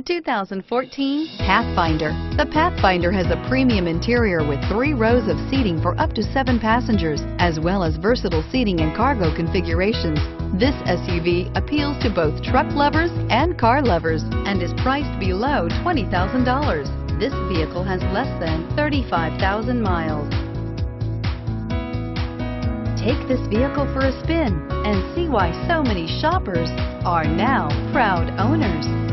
The 2014 Pathfinder. The Pathfinder has a premium interior with 3 rows of seating for up to 7 passengers, as well as versatile seating and cargo configurations. This SUV appeals to both truck lovers and car lovers and is priced below $20,000. This vehicle has less than 35,000 miles. Take this vehicle for a spin and see why so many shoppers are now proud owners.